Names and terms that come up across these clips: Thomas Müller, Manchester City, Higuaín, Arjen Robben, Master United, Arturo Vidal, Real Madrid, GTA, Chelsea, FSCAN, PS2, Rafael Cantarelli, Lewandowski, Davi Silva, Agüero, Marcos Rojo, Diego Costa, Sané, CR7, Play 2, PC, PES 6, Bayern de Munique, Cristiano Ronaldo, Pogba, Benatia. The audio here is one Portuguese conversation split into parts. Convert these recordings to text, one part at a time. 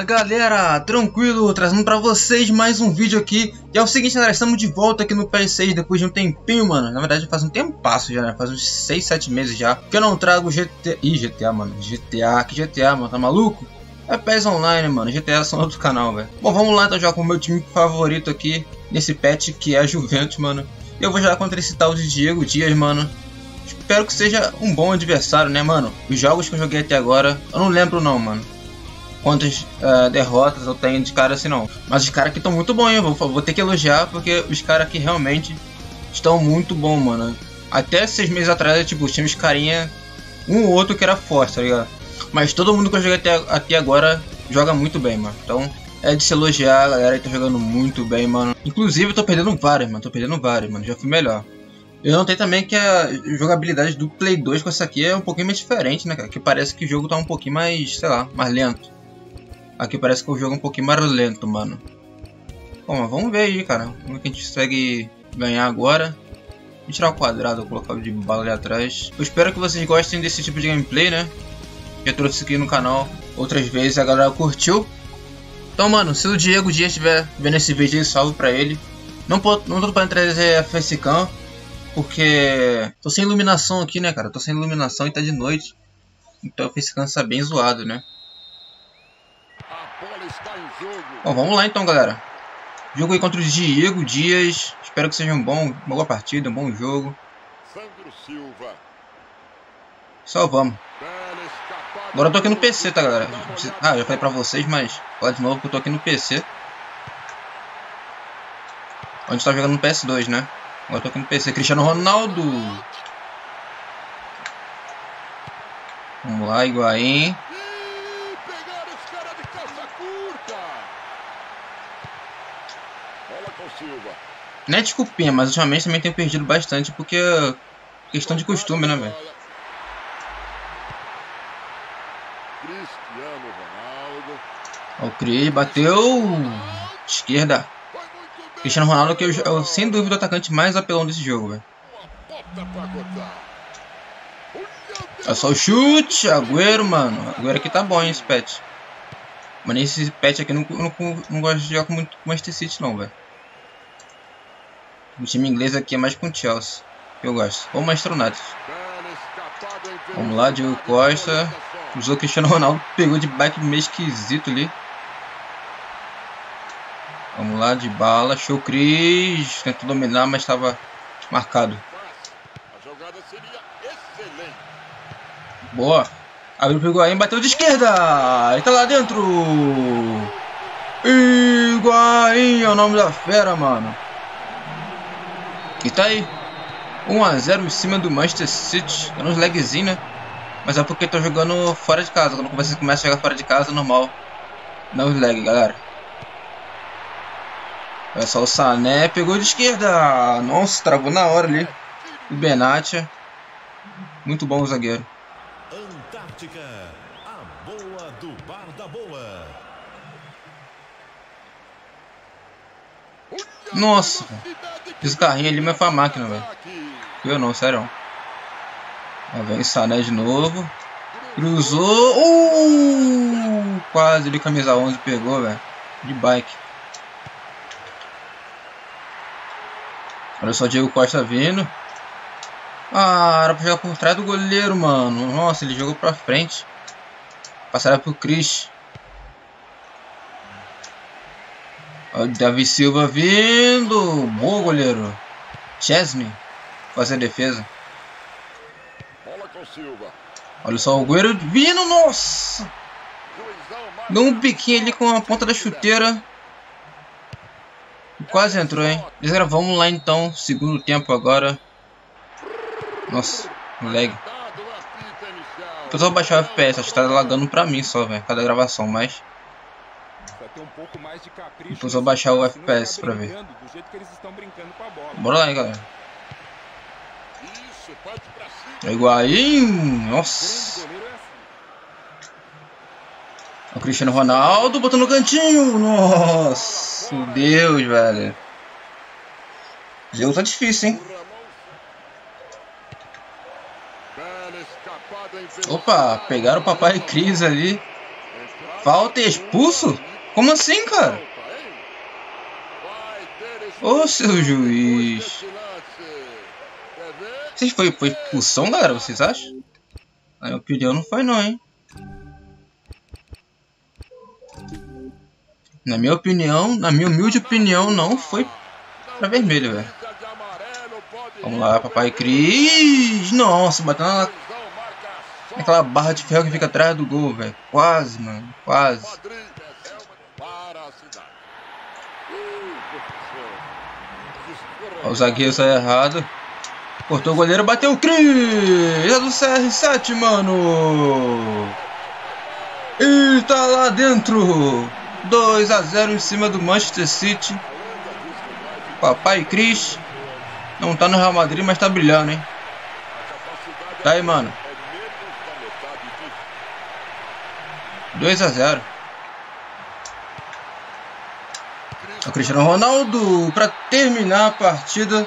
Fala galera, tranquilo, trazendo pra vocês mais um vídeo aqui. E é o seguinte, galera, estamos de volta aqui no PS6 depois de um tempinho, mano. Na verdade faz um tempasso já, né? Faz uns 6, 7 meses já que eu não trago GTA... Ih, GTA, mano, GTA, que GTA, mano, tá maluco? É PES Online, mano, GTA são outro canal, velho. Bom, vamos lá então já com o meu time favorito aqui nesse patch, que é a Juventus, mano. E eu vou jogar contra esse tal de Diego Dias, mano. Espero que seja um bom adversário, né, mano? Os jogos que eu joguei até agora, eu não lembro não, mano, quantas derrotas eu tenho de cara assim não. Mas os caras aqui estão muito bons, hein? Vou ter que elogiar, porque os caras aqui realmente estão muito bons, mano. Até 6 meses atrás, tipo, tinha uns carinha, um ou outro que era forte, tá ligado? Mas todo mundo que eu joguei até agora joga muito bem, mano. Então é de se elogiar, a galera que tá jogando muito bem, mano. Inclusive eu tô perdendo vários, mano. Já fui melhor. Eu notei também que a jogabilidade do Play 2 com essa aqui é um pouquinho mais diferente, né, cara? Que parece que o jogo tá um pouquinho mais, sei lá, mais lento. Aqui parece que o jogo é um pouquinho mais lento, mano. Bom, mas vamos ver aí, cara. Como é que a gente consegue ganhar agora? Vou tirar o quadrado, vou colocar o de bala ali atrás. Eu espero que vocês gostem desse tipo de gameplay, né? Já trouxe isso aqui no canal outras vezes, a galera curtiu. Então, mano, se o Diego Dias estiver vendo esse vídeo aí, salve pra ele. Não tô pra trazer a FSCAN, porque tô sem iluminação aqui, né, cara? Tô sem iluminação e tá de noite. Então a FSCAN tá bem zoado, né? Bom, vamos lá então, galera. Jogo aí contra o Diego Dias. Espero que seja uma boa partida, um bom jogo. Só vamos. Agora eu tô aqui no PC, tá, galera? Ah, já falei pra vocês, mas fala de novo que eu tô aqui no PC, onde tá jogando no PS2, né? Agora eu tô aqui no PC. Cristiano Ronaldo. Vamos lá, Higuaín. Não é desculpinha, mas ultimamente também tenho perdido bastante, porque é questão de costume, né, velho? Ó, o Cris bateu... esquerda. Cristiano Ronaldo, que é sem dúvida o atacante mais apelão desse jogo, velho. Olha só o chute. Agüero, mano. Agüero aqui tá bom, hein, esse patch. Mas nesse patch aqui eu não gosto de jogar com muito Manchester City, não, velho. O time inglês aqui é mais com o Chelsea, que eu gosto. Ou Master United. Vamos lá, Diego Costa. Usou o Cristiano Ronaldo, pegou de bike meio esquisito ali. Vamos lá, de bala. Show Cris. Tentou dominar, mas estava marcado. Boa. Abriu, pegou aí, bateu de esquerda. Ele tá lá dentro. Higuaín é o nome da fera, mano. E tá aí, 1 a 0 em cima do Manchester City. Dando uns lagzinho, né? Mas é porque tô jogando fora de casa. Quando você começa a jogar fora de casa, normal, dá uns lag, galera. Olha só o Sané, pegou de esquerda. Nossa, travou na hora ali. O Benatia, muito bom o zagueiro. Antártica, a boa do Bar da Boa. Nossa, esse carrinho ali, mas foi a máquina, velho. Eu não, sério. Ó, vem o Sané de novo. Cruzou. Quase ali, camisa 11 pegou, velho. De bike. Olha só o Diego Costa vindo. Ah, era pra jogar por trás do goleiro, mano. Nossa, ele jogou pra frente. Passaram pro Cris. O Davi Silva vindo. Bom, goleiro Chesney fazer a defesa. Olha só o Agüero vindo. Nossa, deu um biquinho ali com a ponta da chuteira. Quase entrou, hein. Galera, vamos lá então, segundo tempo agora. Nossa, lag. Eu só baixar o FPS, acho que tá lagando pra mim só, velho, cada gravação, mas um pouco mais de capricho. Depois eu baixar o FPS pra ver. Bora lá, hein, galera. É Higuaín. Nossa. O Cristiano Ronaldo botou no cantinho. Nossa, meu Deus, velho. O jogo tá difícil, hein. Opa, pegaram o papai Cris ali. Falta e expulso? Como assim, cara? Ô, seu juiz. Vocês foi expulsão, galera? Vocês acham? Na minha opinião, não foi não, hein? Na minha opinião, na minha humilde opinião, não foi pra vermelho, velho. Vamos lá, papai Cris. Nossa, batendo naquela barra de ferro que fica atrás do gol, velho. Quase, mano. Quase. Ó, o zagueiro saiu errado. Cortou o goleiro, bateu o Cris. É do CR7, mano. E tá lá dentro. 2-0 em cima do Manchester City. Papai Cris não tá no Real Madrid, mas tá brilhando, hein? Tá aí, mano. 2-0. O Cristiano Ronaldo pra terminar a partida.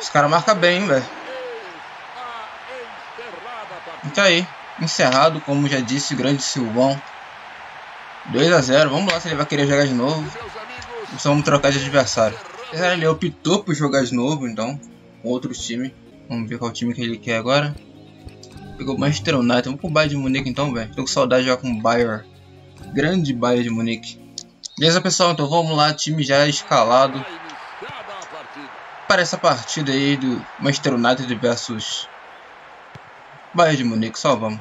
Os caras marcam bem, velho. Tá aí. Encerrado, como já disse, o grande Silvão. 2-0, vamos lá se ele vai querer jogar de novo. Só vamos trocar de adversário. Ele optou por jogar de novo, então. Com outro time. Vamos ver qual time que ele quer agora. Pegou o Master United. Vamos pro Bayern de Munique então, velho. Tô com saudade de jogar com o Bayern. Grande Bayern de Munique. Beleza, pessoal? Então vamos lá. Time já escalado para essa partida aí do Master United versus Bayern de Munique. Só vamos.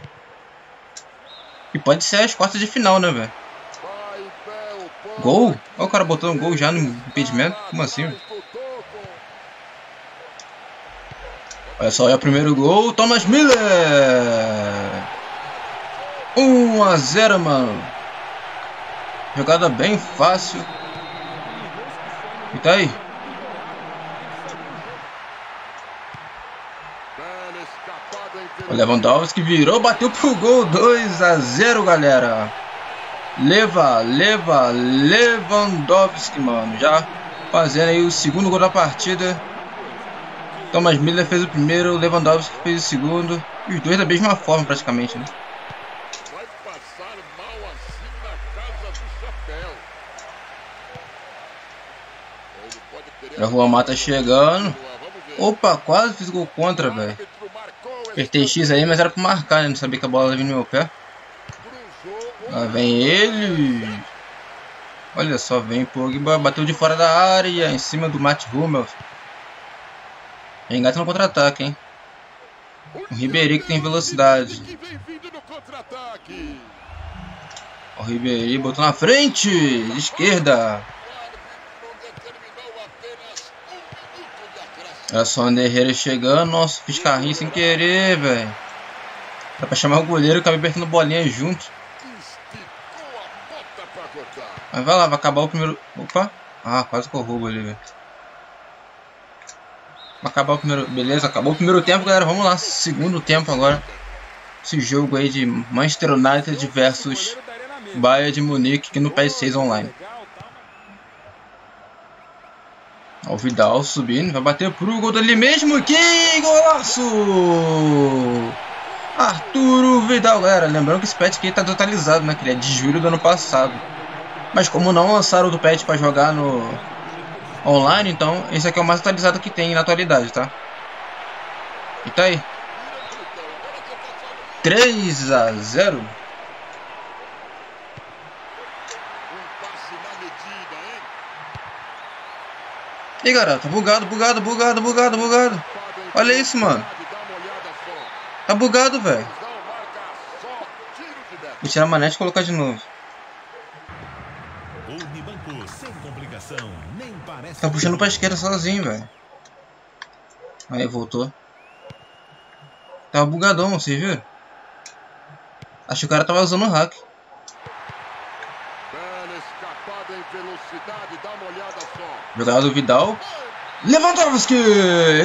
E pode ser as quartas de final, né, velho? Gol? Olha o cara botando um gol já no impedimento. Como assim, véio? Olha só, é o primeiro gol. Thomas Müller! 1-0, mano. Jogada bem fácil. E tá aí. O Lewandowski virou, bateu pro gol. 2-0, galera. Lewandowski, mano. Já fazendo aí o segundo gol da partida. Thomas Müller fez o primeiro, Lewandowski fez o segundo. E os dois da mesma forma, praticamente, né? A Rua Mata chegando. Opa, quase fiz gol contra, velho. Apertei X aí, mas era pra marcar, né? Não sabia que a bola vinha no meu pé. Lá vem ele. Olha só, vem Pogba. Bateu de fora da área, em cima do Mats Hummels. Engata no contra-ataque, hein? O Ribéry que tem velocidade. O Ribéry botou na frente. Esquerda. Olha só o Herrera chegando. Nossa, fiz carrinho sem querer, velho. Dá pra chamar o goleiro, acabei apertando bolinha junto. Mas vai lá, vai acabar o primeiro... Opa! Ah, quase que eu roubo ali, velho. Vai acabar o primeiro... Beleza, acabou o primeiro tempo, galera. Vamos lá, segundo tempo agora. Esse jogo aí de Manchester United versus Bayern de Munique, aqui no PES 6 online. Ó, o Vidal subindo, vai bater pro gol dele mesmo. Que golaço! Arturo Vidal, galera. Lembrando que esse patch aqui tá totalizado, né? Que ele é de julho do ano passado. Mas como não lançaram o patch para jogar no online, então esse aqui é o mais atualizado que tem na atualidade, tá? E tá aí. 3-0. E garota, bugado. Olha isso, mano. Tá bugado, velho. Vou tirar a manete e colocar de novo. Tá puxando pra esquerda sozinho, velho. Aí voltou. Tava bugadão, vocês viram? Acho que o cara tava usando o hack. Jogada do Vidal. Lewandowski!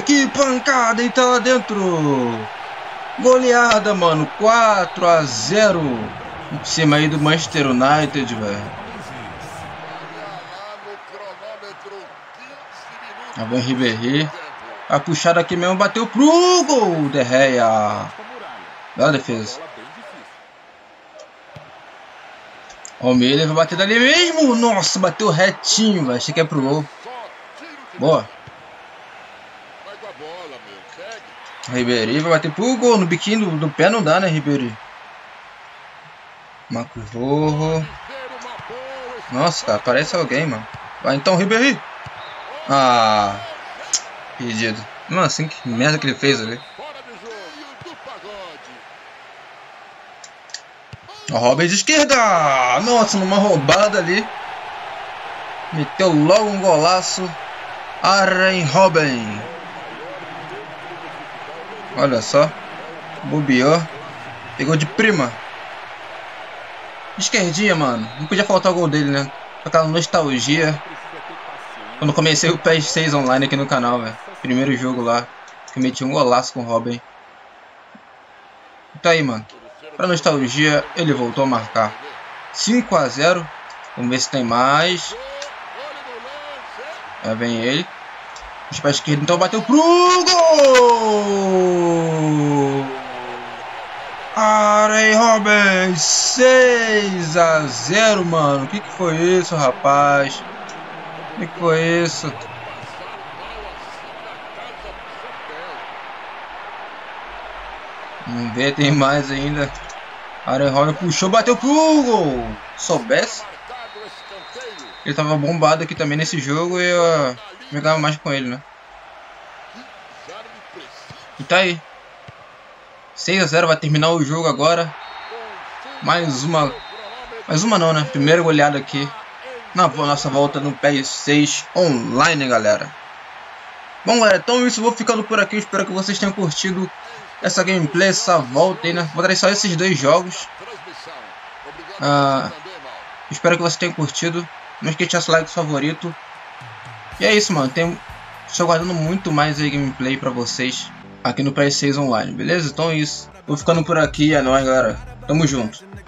Que pancada! E tá lá dentro. Goleada, mano. 4-0. Em cima aí do Manchester United, velho. A Van Ribéry. A puxada aqui mesmo. Bateu pro gol. Derreia. Bela defesa. O Müller vai bater dali mesmo. Nossa, bateu retinho, velho. Achei que é pro gol. Boa. Ribéry vai bater pro gol. No biquinho do pé não dá, né, Ribéry? Marcos Rojo. Nossa, cara, parece alguém, mano. Vai então, Ribéry. Ah, perdido. Mano, assim que merda que ele fez ali. Robben de esquerda. Nossa, numa roubada ali. Meteu logo um golaço. Arjen Robben. Olha só. Bobeou. Pegou de prima. Esquerdinha, mano. Não podia faltar o gol dele, né? Aquela nostalgia. Quando comecei o PES 6 online aqui no canal, velho. Primeiro jogo lá. Que meti um golaço com o Robben. Tá aí, mano. Pra nostalgia, ele voltou a marcar. 5 a 0. Vamos ver se tem mais. Aí vem ele. Os pés esquerdos, então bateu pro gol! Arjen Robben! 6 a 0, mano. Que foi isso, rapaz? Que foi isso? Vamos ver, tem mais ainda. Arjen Robben puxou, bateu pro gol. Se soubesse, ele tava bombado aqui também nesse jogo e eu jogava mais com ele, né? E tá aí. 6 a 0, vai terminar o jogo agora. Mais uma não, né? Primeira goleada aqui na nossa volta no PES 6 online, galera. Bom, galera, então isso, vou ficando por aqui. Espero que vocês tenham curtido essa gameplay, essa volta aí, né? Vou trazer só esses dois jogos. Espero que você tenha curtido. Não esqueça de deixar seu like favorito. E é isso, mano. Estou guardando muito mais aí gameplay pra vocês aqui no PS6 Online, beleza? Então é isso. Vou ficando por aqui. É nóis, galera. Tamo junto.